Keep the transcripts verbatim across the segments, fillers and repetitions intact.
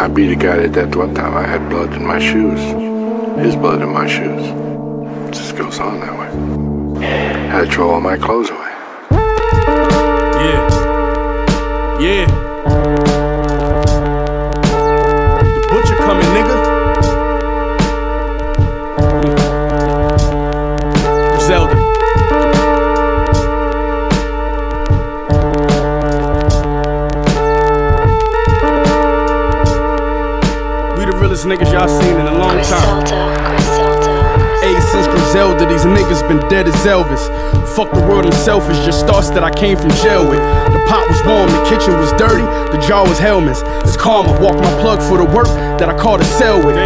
I beat a guy to death one time. I had blood in my shoes. His blood in my shoes. It just goes on that way. Had to throw all my clothes away. Yeah. Yeah. The butcher coming, nigga. Griselda. Niggas y'all seen in a long time. Hey, since Griselda, these niggas been dead as Elvis. Fuck the world, I'm selfish, just thoughts that I came from jail with. The pot was warm, the kitchen was dirty, the jar was helmets. It's karma, walk my plug for the work that I caught a cell with.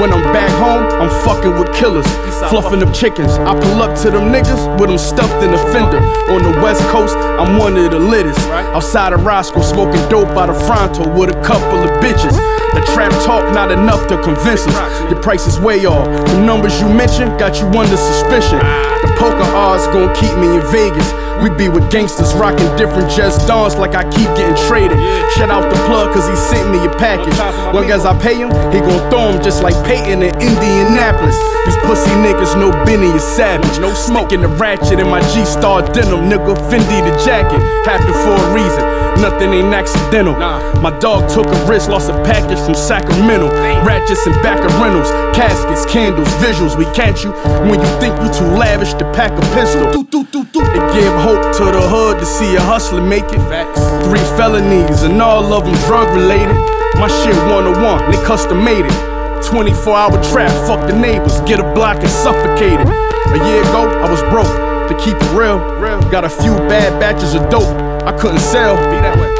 When I'm back home, I'm fucking with killers, fluffing up chickens. I pull up to them niggas with them stuffed in a fender. On the west coast, I'm one of the littest. Outside of Roscoe, smoking dope out of Fronto with a couple of bitches. The trap talk not enough to convince us. Your price is way off. The numbers you mentioned got you under suspicion. The poker odds gon' keep me in Vegas. We be with gangsters rocking different Just Dons like I keep getting traded. Shout out the plug cause he sent me a package. Long as I pay him, he gon' throw him just like Peyton in Indianapolis. These pussy niggas know Benny is savage. No smoking the ratchet in my G Star denim, nigga. Fendi the jacket, happened for a reason. Nothing ain't accidental. My dog took a risk, lost a package from Sacramento. Ratchets and back of rentals, caskets, candles, visuals. We catch you when you think you too lavish to pack a pistol. It give hope to the hood to see a hustler make it. Three felonies and all of them drug related. My shit one oh one, they custom made it. twenty-four hour trap, fuck the neighbors, get a block and suffocate it. A year ago, I was broke, to keep it real. Got a few bad batches of dope I couldn't sell,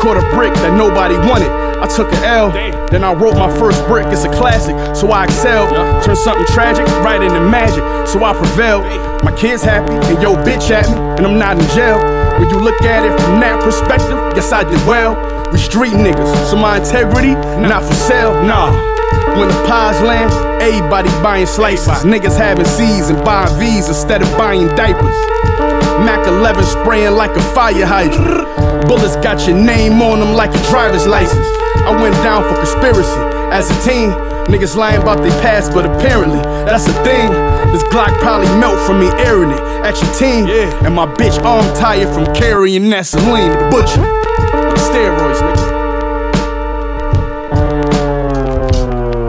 caught a brick that nobody wanted. I took an L, then I wrote my first brick. It's a classic, so I excelled. Turned something tragic right into magic, so I prevailed. My kid's happy, and yo bitch at me, and I'm not in jail. When you look at it from that perspective, yes I did well. We street niggas, so my integrity, not for sale, nah. When the pies land, everybody buying slices. Niggas having C's and buying V's instead of buying diapers. Mac eleven spraying like a fire hydrant. Bullets got your name on them like a driver's license. I went down for conspiracy as a teen. Niggas lying about their past, but apparently that's the thing. This Glock probably melt from me airing it at your team. And my bitch arm tired from carrying that saline. Butcher, steroids, nigga.